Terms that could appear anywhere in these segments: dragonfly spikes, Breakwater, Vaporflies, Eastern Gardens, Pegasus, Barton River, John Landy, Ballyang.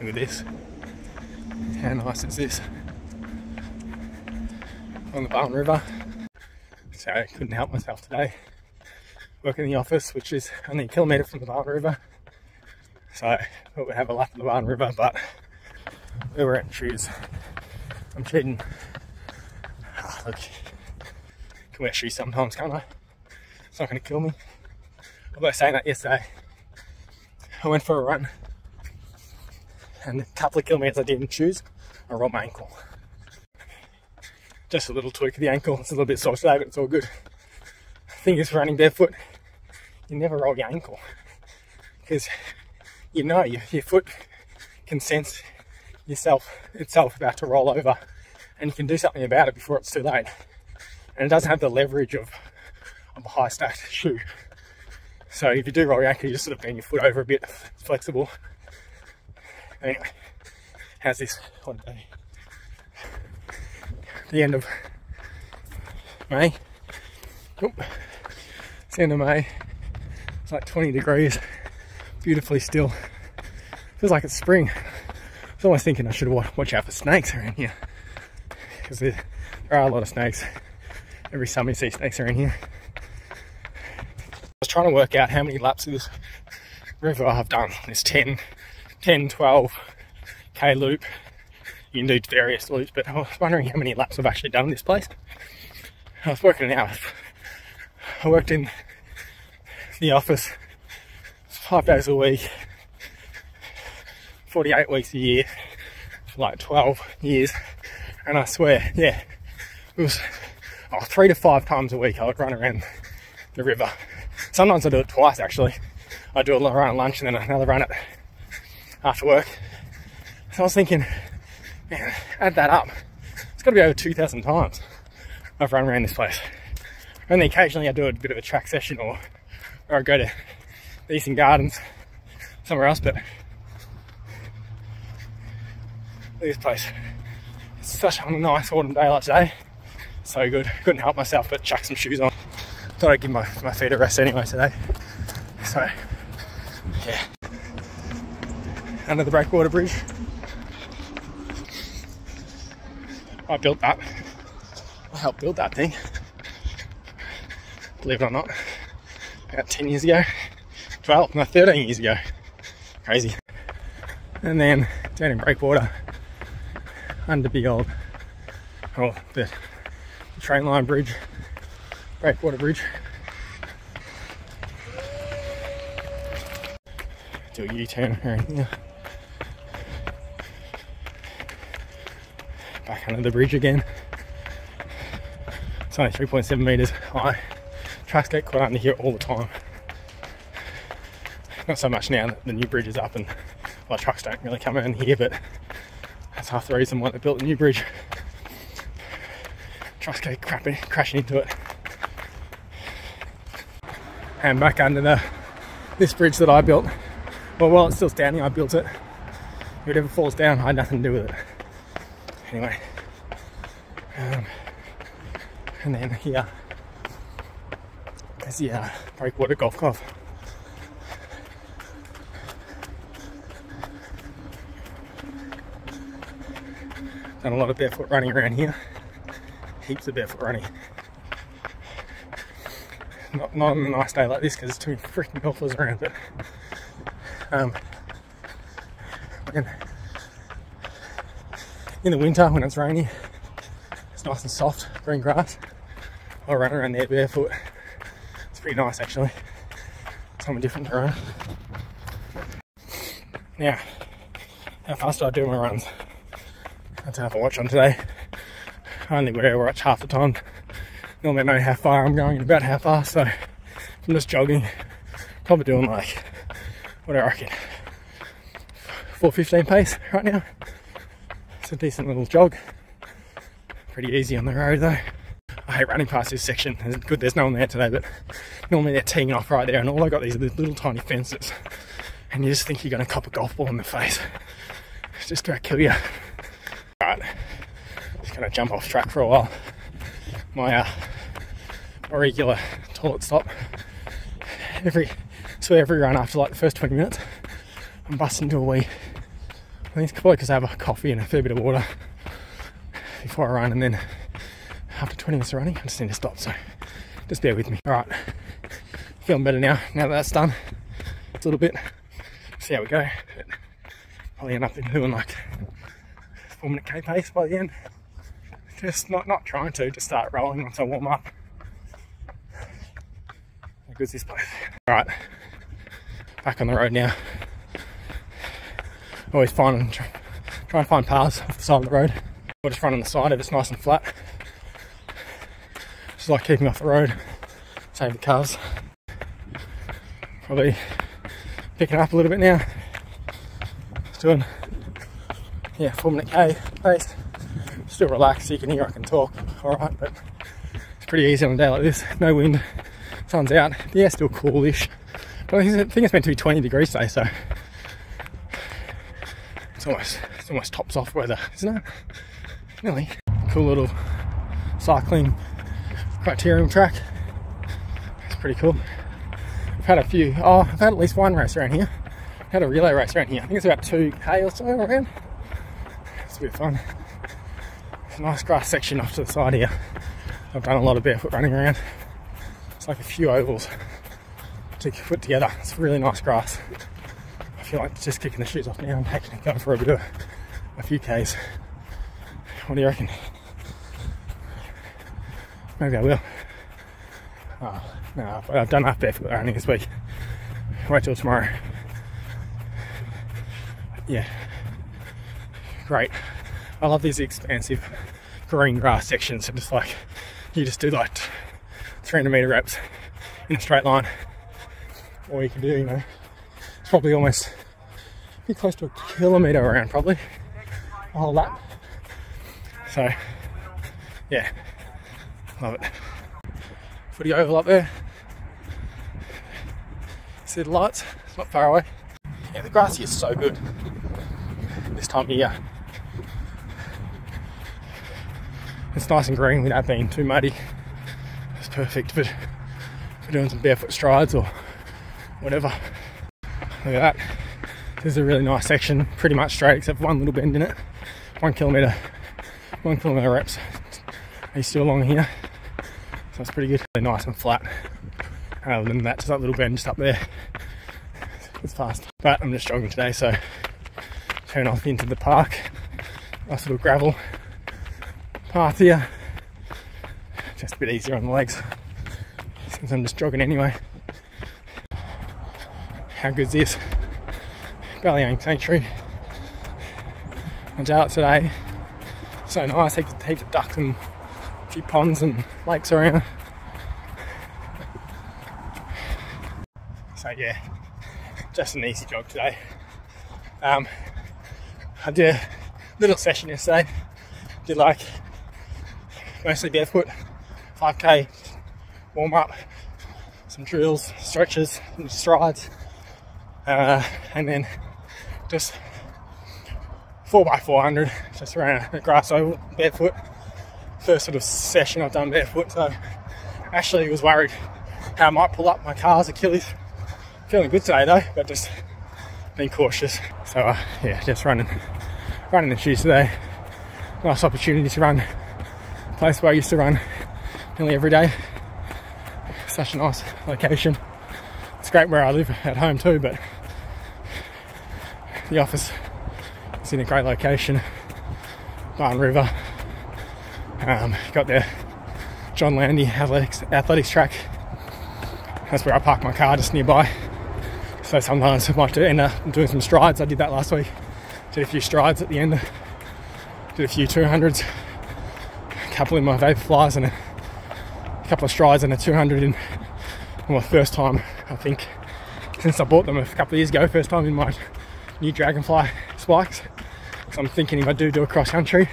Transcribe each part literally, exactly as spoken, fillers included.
Look at this. How nice is this? On the Barton River. So I couldn't help myself today. Work in the office, which is only a kilometre from the Barton River. So I thought we'd have a lap of the Barton River, but we were out in shoes. I'm cheating. Ah, look. I can wear shoes sometimes, can't I? It's not going to kill me. Although saying that yesterday, I went for a run, and a couple of kilometres I didn't choose, I rolled my ankle. Just a little tweak of the ankle. It's a little bit sore today, but it's all good. The thing is, running barefoot, you never roll your ankle, because you know your, your foot can sense yourself itself about to roll over, and you can do something about it before it's too late. And it doesn't have the leverage of, of a high stacked shoe. So if you do roll your ankle, you just sort of bend your foot over a bit, flexible. Anyway, how's this? What a day. The end of May. Oop. It's the end of May. It's like twenty degrees. Beautifully still. Feels like it's spring. I was almost thinking I should watch out for snakes around here, because there are a lot of snakes. Every summer you see snakes around here. I was trying to work out how many laps of this river I've done. There's ten, twelve K loop. You can do various loops, but I was wondering how many laps I've actually done in this place. I was working an hour. I worked in the office five days a week, forty-eight weeks a year, for like twelve years. And I swear, yeah, it was oh, three to five times a week I would run around the river. Sometimes I do it twice, actually. I do a run at lunch and then another run at after work. So I was thinking, man, add that up. It's got to be over two thousand times I've run around this place. And then occasionally I do a bit of a track session, or, or I go to the Eastern Gardens, somewhere else, but this place, it's such a nice autumn day like today. So good. Couldn't help myself but chuck some shoes on. Thought I'd give my, my feet a rest anyway today. So, yeah. Under the Breakwater bridge. I built that. I helped build that thing, believe it or not, about ten years ago, twelve, no, thirteen years ago. Crazy. And then down in Breakwater, under big old, oh, the train line bridge, Breakwater bridge. Do a U-turn around here. Back under the bridge again. It's only three point seven metres high. Trucks get caught under here all the time. Not so much now that the new bridge is up and well, trucks don't really come around here, but that's half the reason why they built the new bridge. Trucks get crapping, crashing into it. And back under the this bridge that I built. Well, while it's still standing, I built it. If it ever falls down, I had nothing to do with it. Anyway, um, and then here is the uh, Breakwater Golf Club. Done a lot of barefoot running around here. Heaps of barefoot running. Not, not on a nice day like this because there's too many freaking golfers around, but um, I can. In the winter when it's rainy, it's nice and soft, green grass. I'll run around there barefoot. It's pretty nice actually. Something different to run. Now, how fast do I do my runs? That's half a watch on today. I only wear a watch half the time. Normally I know how far I'm going and about how fast, so I'm just jogging. Probably doing like, what do I reckon? four fifteen pace right now. It's a decent little jog. Pretty easy on the road though. I hate running past this section. It's good there's no one there today, but normally they're teeing off right there and all I got these little tiny fences. And you just think you're gonna cop a golf ball in the face. It's just gonna kill you. Alright, just gonna jump off track for a while. My uh, regular toilet stop. Every so every run after like the first twenty minutes, I'm busting to a wee. I think it's probably because I have a coffee and a fair bit of water before I run, and then after twenty minutes of running I just need to stop, so just bear with me. Alright, feeling better now, now that that's done. It's a little bit, see how we go. Probably end up doing like four minute K pace by the end. Just not, not trying to, just start rolling once I warm up. How good's this place? Alright, back on the road now. Always find, try, try and find paths off the side of the road. Or just run on the side if it's nice and flat. Just like keeping off the road, save the cars. Probably picking up a little bit now. Just doing, yeah, four minute K pace. Still relaxed, so you can hear I can talk, alright, but it's pretty easy on a day like this. No wind, sun's out, the air's still coolish. But I think it's meant to be twenty degrees today, so it's almost, it's almost tops off weather, isn't it? Really cool little cycling criterium track. It's pretty cool. I've had a few, oh, I've had at least one race around here. I've had a relay race around here. I think it's about two K or so around. It's a bit of fun. It's a nice grass section off to the side here. I've done a lot of barefoot running around. It's like a few ovals to put together. It's really nice grass. I feel like just kicking the shoes off now. I'm actually going for a bit of a few Ks. What do you reckon? Maybe I will. Oh, no, I've done enough barefoot running this week. Wait till tomorrow. Yeah. Great. I love these expansive green grass sections. It's just like, you just do like three hundred meter reps in a straight line. Or you can do, you know, it's probably almost, be close to a kilometer around probably. A whole lap. So, yeah, love it. Footy oval up there. See the lights? It's not far away. Yeah, the grass here is so good this time of year. It's nice and green without being too muddy. It's perfect for, for doing some barefoot strides or whatever. Look at that. This is a really nice section, pretty much straight except for one little bend in it. One kilometre, one kilometre reps. Are you still along here? So it's pretty good. Really nice and flat. And other than that, just that little bend just up there. It's fast. But I'm just jogging today, so turn off into the park. Nice little gravel path here, just a bit easier on the legs since I'm just jogging anyway. How good's this? Ballyang Sanctuary. I was out today, so nice, heaps of ducks and a few ponds and lakes around. So yeah, just an easy jog today. Um, I did a little session yesterday, did like mostly barefoot, five K, warm up, some drills, stretches, and strides, uh, and then just four by four hundred, just around the grass oval, barefoot. First sort of session I've done barefoot, so Ashley was worried how I might pull up my car's Achilles. Feeling good today though, but just being cautious. So uh, yeah, just running, running the shoes today. Nice opportunity to run place where I used to run nearly every day. Such a nice location. It's great where I live at home too, but the office is in a great location. Barton River. Um, got the John Landy athletics, athletics track. That's where I park my car, just nearby. So sometimes I might do, end up doing some strides. I did that last week. Did a few strides at the end. Did a few two hundreds. Couple in my Vaporflies and a couple of strides and a two hundred in my first time, I think, since I bought them a couple of years ago, first time in my new dragonfly spikes. So I'm thinking if I do do a cross country,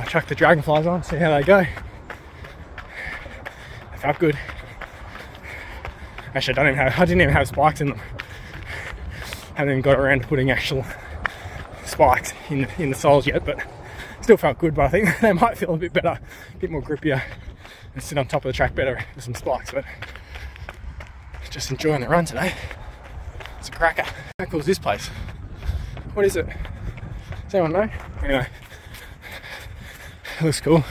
I'll chuck the dragonflies on, see how they go. They felt good. Actually, I don't even have, I didn't even have spikes in them. I haven't even got around to putting actual spikes in, in the soles yet, but still felt good, but I think they might feel a bit better, a bit more grippier, and sit on top of the track better with some spikes. But just enjoying the run today. It's a cracker. How cool is this place? What is it? Does anyone know? Anyway, it looks cool.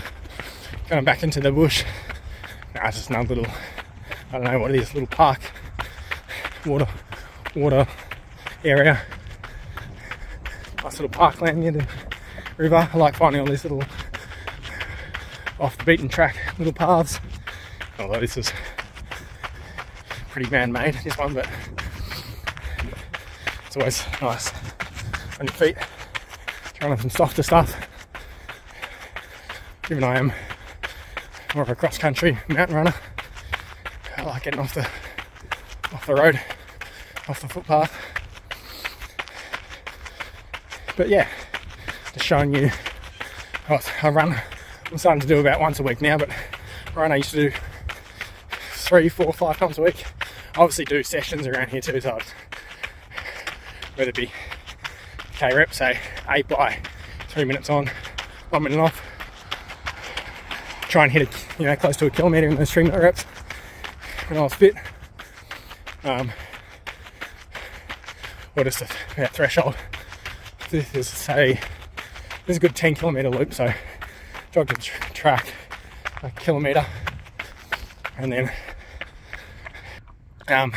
Going back into the bush. Nah, it's just another little, I don't know what it is, little park, water, water area. Nice little parkland near the river. I like finding all these little off the beaten track little paths. Although this is pretty man-made, this one, but it's always nice on your feet, trying on some softer stuff. Even I am more of a cross-country mountain runner, I like getting off the off the road, off the footpath. But yeah, just showing you what I run. I'm starting to do about once a week now, but right now I used to do three, four, five times a week. I obviously do sessions around here too, so whether it be K reps, say eight by three minutes on, one minute off. Try and hit a, you know, close to a kilometre in those three minute reps when I was fit. Um, or just a, about threshold. This is say this is a good ten kilometre loop, so jog to tr track a kilometre and then um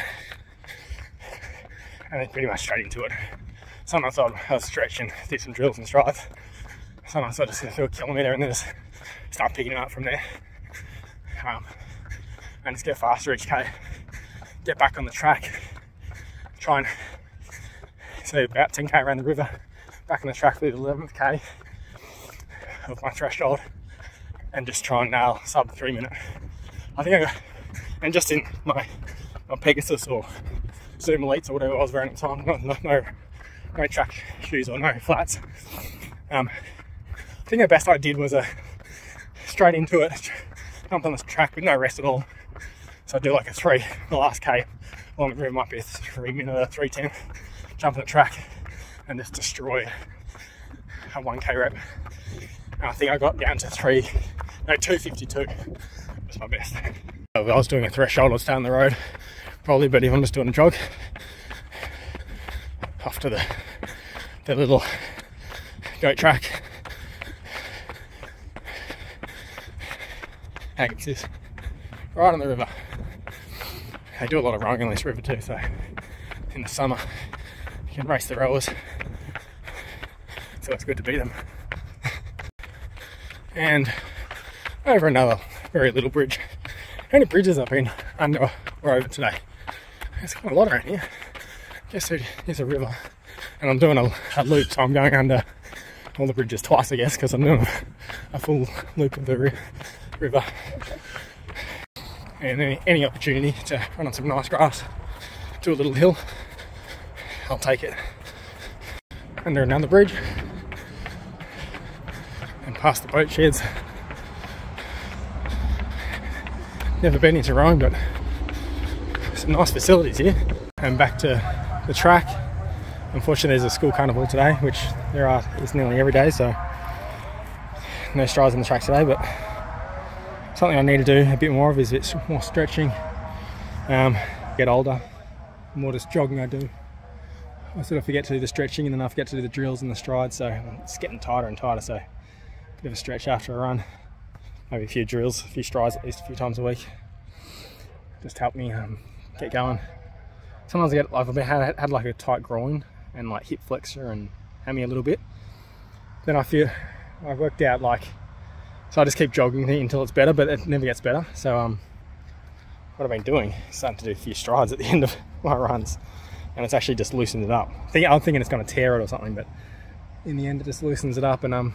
and then pretty much straight into it. Sometimes I'll, I'll stretch and do some drills and strides. Sometimes I'll just do a kilometre and then just start picking it up from there, um, and just get faster each K, get back on the track, try and see about ten K around the river, back on the track through the eleventh K of my threshold, and just try and nail sub three minute. I think I got, and just in my, my Pegasus or Zoom Elites or whatever I was wearing at the time, not, not, no, no track shoes or no flats. Um, I think the best I did was a straight into it, jump on the track with no rest at all. So I do like a three, the last K along the river might be a three minute or three ten, jump on the track and just destroy a one K rep. And I think I got down to three, no, two fifty-two was my best. If I was doing a threshold, I'd stay on the road probably, but if I'm just doing a jog, off to the, the little goat track. It's this right on the river. They do a lot of rowing on this river too, so in the summer you can race the rowers, so it's good to be them. And over another very little bridge. How many bridges I've been under or over today? There's quite a lot around here. Guess who? There's a river, and I'm doing a, a loop, so I'm going under all the bridges twice, I guess, because I'm doing a full loop of the river. river and any, any opportunity to run on some nice grass, do a little hill, I'll take it. Under another bridge and past the boat sheds. Never been into rowing, but some nice facilities here. And back to the track. Unfortunately there's a school carnival today, which there are is nearly every day, so no strides on the track today, but something I need to do a bit more of is it's more stretching. Um, get older, the more just jogging I do, I sort of forget to do the stretching, and then I forget to do the drills and the strides, so it's getting tighter and tighter. So a bit of a stretch after a run, maybe a few drills, a few strides at least a few times a week. Just help me um, get going. Sometimes I get like I've had, had like a tight groin and like hip flexor and hammy a little bit. Then I feel I've worked out like. So I just keep jogging until it's better, but it never gets better. So um, what I've been doing is starting to do a few strides at the end of my runs, and it's actually just loosened it up. I think, I'm thinking it's going to tear it or something, but in the end it just loosens it up, and um,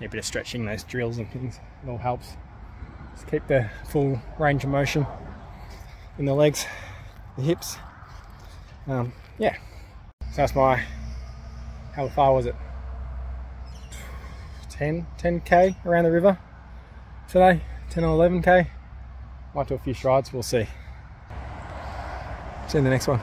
yeah, a bit of stretching, those drills and things, it all helps. Just keep the full range of motion in the legs, the hips. Um, yeah, so that's my, how far was it? ten K around the river today, ten or eleven K. Might do a few strides, we'll see. See you in the next one.